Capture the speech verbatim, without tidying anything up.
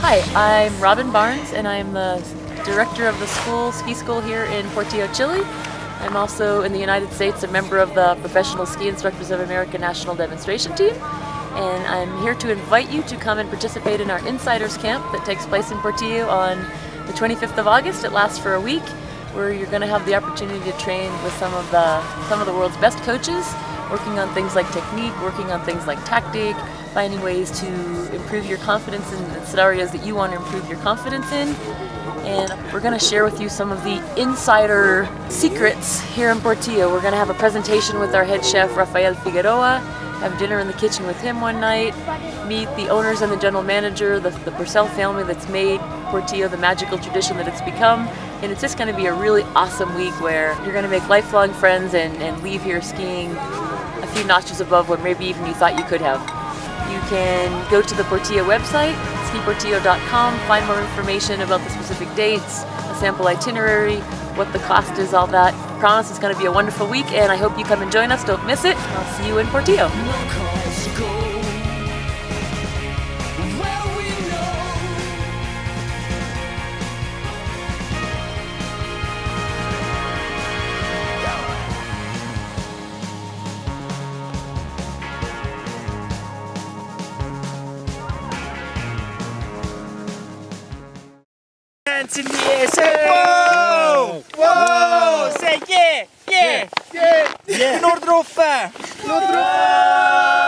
Hi, I'm Robin Barnes and I'm the director of the school, ski school here in Portillo, Chile. I'm also in the United States a member of the Professional Ski Instructors of America National Demonstration Team, and I'm here to invite you to come and participate in our Insiders Camp that takes place in Portillo on the twenty-fifth of August. It lasts for a week where you're going to have the opportunity to train with some of the, some of the world's best coaches, working on things like technique, working on things like tactic, finding ways to improve your confidence in the areas that you want to improve your confidence in. And we're going to share with you some of the insider secrets here in Portillo. We're going to have a presentation with our head chef, Rafael Figueroa, have dinner in the kitchen with him one night, meet the owners and the general manager, the, the Purcell family that's made Portillo the magical tradition that it's become. And it's just going to be a really awesome week where you're going to make lifelong friends and, and leave here skiing a few notches above what maybe even you thought you could have. You can go to the Portillo website, ski portillo dot com, find more information about the specific dates, a sample itinerary, what the cost is, all that. I promise it's going to be a wonderful week, and I hope you come and join us. Don't miss it. I'll see you in Portillo. Hands in the air, say whoa! Whoa! Whoa! Say yeah! Yeah! Yeah! Yeah! Nordtroffe! Nordtroffe!